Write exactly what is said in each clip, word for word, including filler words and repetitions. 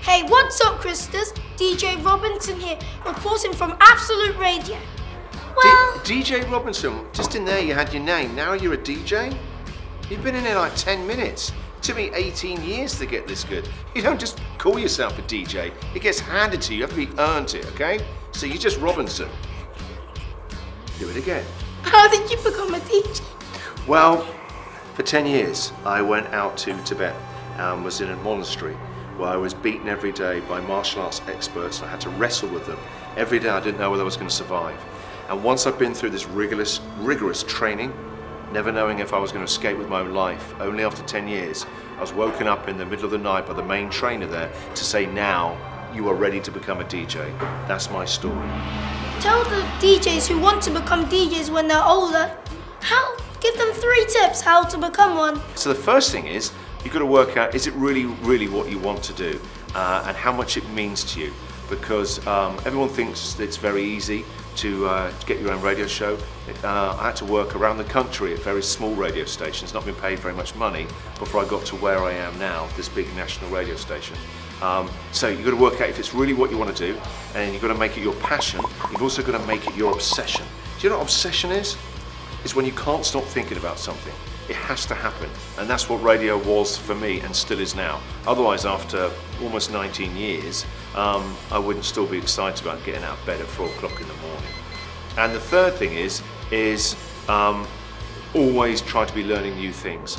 Hey, what's up, Christus? D J Robinson here, reporting from Absolute Radio. Well... D DJ Robinson, just in there you had your name, now you're a D J? You've been in there like ten minutes. It took me eighteen years to get this good. You don't just call yourself a D J. It gets handed to you, you have to be earned it, okay? So you're just Robinson. Do it again. How did you become a D J? Well, for ten years, I went out to Tibet and was in a monastery where I was beaten every day by martial arts experts and I had to wrestle with them. Every day I didn't know whether I was going to survive. And once I've been through this rigorous, rigorous training, never knowing if I was going to escape with my own life, only after ten years, I was woken up in the middle of the night by the main trainer there to say, now you are ready to become a D J. That's my story. Tell the D Js who want to become D Js when they're older, how, give them three tips how to become one. So the first thing is, you've got to work out, is it really, really what you want to do uh, and how much it means to you? Because um, everyone thinks it's very easy to uh, get your own radio show. Uh, I had to work around the country at very small radio stations, not been paid very much money before I got to where I am now, this big national radio station. Um, so you've got to work out if it's really what you want to do, and you've got to make it your passion. You've also got to make it your obsession. Do you know what obsession is? It's when you can't stop thinking about something. It has to happen, and that's what radio was for me and still is now. Otherwise, after almost nineteen years, um, I wouldn't still be excited about getting out of bed at four o'clock in the morning. And the third thing is, is um, always try to be learning new things.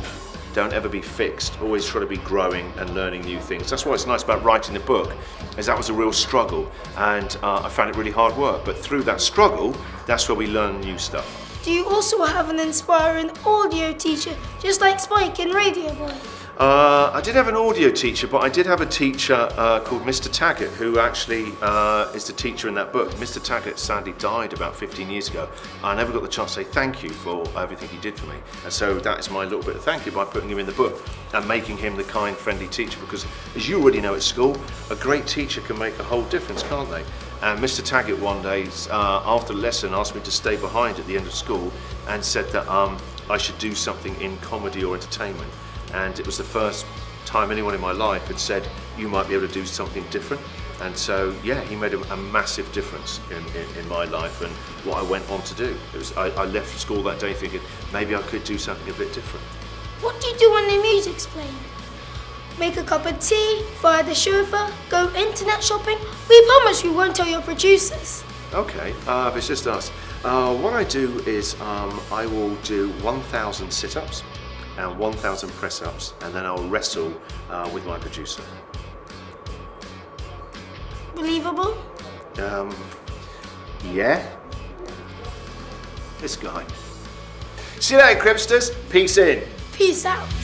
Don't ever be fixed, always try to be growing and learning new things. That's what's nice about writing the book, is that was a real struggle, and uh, I found it really hard work, but through that struggle, that's where we learn new stuff. Do you also have an inspiring audio teacher, just like Spike in Radio Boy? Uh, I did have an audio teacher, but I did have a teacher uh, called Mister Taggart, who actually uh, is the teacher in that book. Mister Taggart sadly died about fifteen years ago. I never got the chance to say thank you for everything he did for me. And so that is my little bit of thank you by putting him in the book and making him the kind, friendly teacher. Because as you already know at school, a great teacher can make a whole difference, can't they? And Mister Taggart one day, uh, after the lesson, asked me to stay behind at the end of school and said that um, I should do something in comedy or entertainment. And it was the first time anyone in my life had said, you might be able to do something different. And so, yeah, he made a, a massive difference in, in, in my life and what I went on to do. It was, I, I left school that day thinking, maybe I could do something a bit different. What do you do when the music's playing? Make a cup of tea, fire the chauffeur, go internet shopping. We promise we won't tell your producers. Okay, uh, if it's just us. Uh, what I do is um, I will do one thousand sit-ups and one thousand press-ups, and then I'll wrestle uh, with my producer. Believable? Um, yeah. This guy. See you later, Cribsters. Peace in. Peace out.